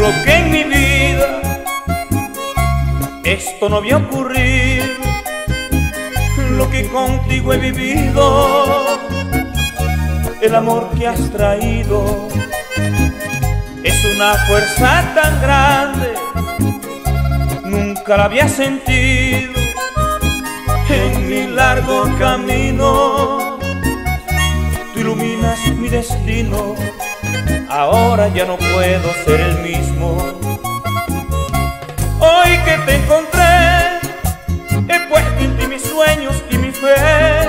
juro que en mi vida esto no había ocurrido, lo que contigo he vivido, el amor que has traído es una fuerza tan grande, nunca la había sentido en mi largo camino. Tú iluminas mi destino, ahora ya no puedo ser el mismo. Hoy que te encontré, he puesto en ti mis sueños y mi fe.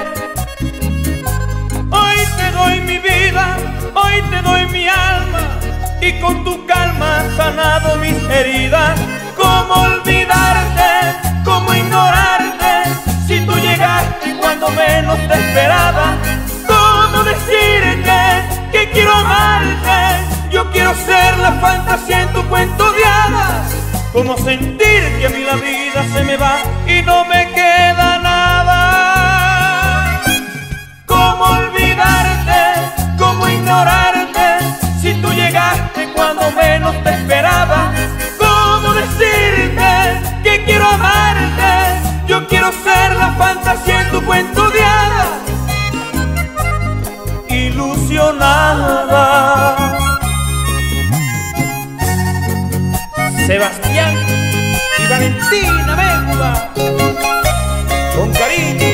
Hoy te doy mi vida, hoy te doy mi alma, y con tu calma has sanado mis heridas. ¿Cómo olvidarte? ¿Cómo ignorarte? Si tú llegaste cuando menos te esperaba. ¿Cómo decirte que quiero amarte? Yo quiero ser la fantasía en tu cuento de hadas. ¿Cómo sentir que a mí la vida se me va y no me queda nada? ¿Cómo olvidarte? ¿Cómo ignorarte? Si tú llegaste cuando menos te esperaba. ¿Cómo decirte que quiero amarte? Yo quiero ser la fantasía en tu cuento de hadas. Ilusionada, Sebastián y Valentina, venga con cariño.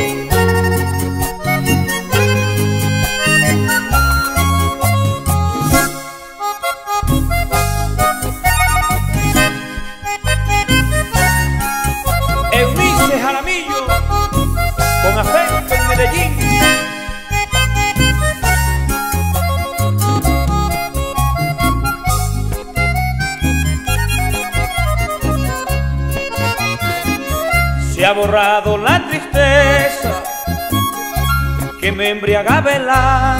Se ha borrado la tristeza que me embriagaba el alma.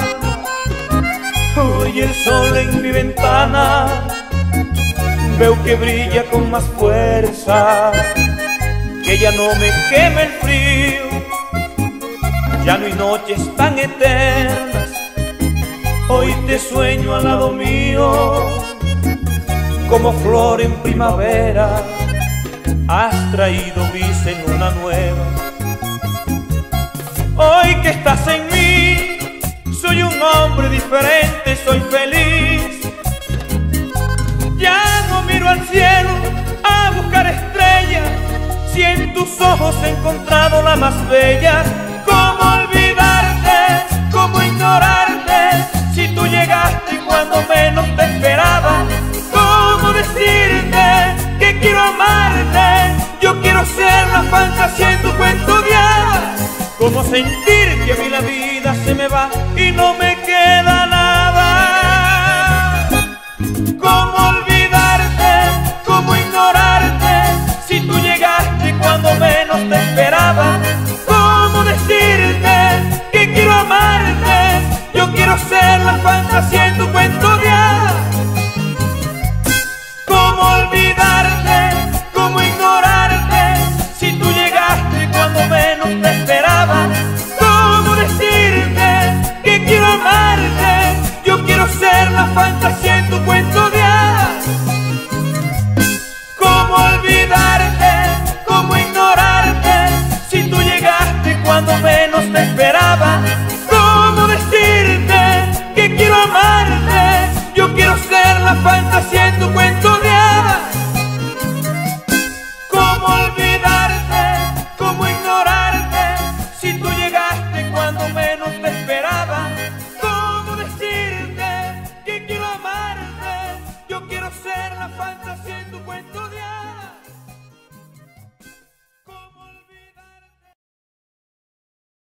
Hoy el sol en mi ventana veo que brilla con más fuerza, que ya no me quema el frío, ya no hay noches tan eternas. Hoy te sueño al lado mío, como flor en primavera, has traído bis en una nueva. Hoy que estás en mí, soy un hombre diferente, soy feliz. Ya no miro al cielo a buscar estrellas, si en tus ojos he encontrado la más bella. ¿Cómo olvidarte? ¿Cómo ignorarte? Si tú llegaste cuando menos te esperaba. ¿Cómo decirte que quiero amarte? Yo quiero ser la fantasía en tu cuento de hadas. Cómo sentir que a mí la vida se me va y no me queda nada. Cómo olvidarte, cómo ignorarte, si tú llegaste cuando menos te esperaba.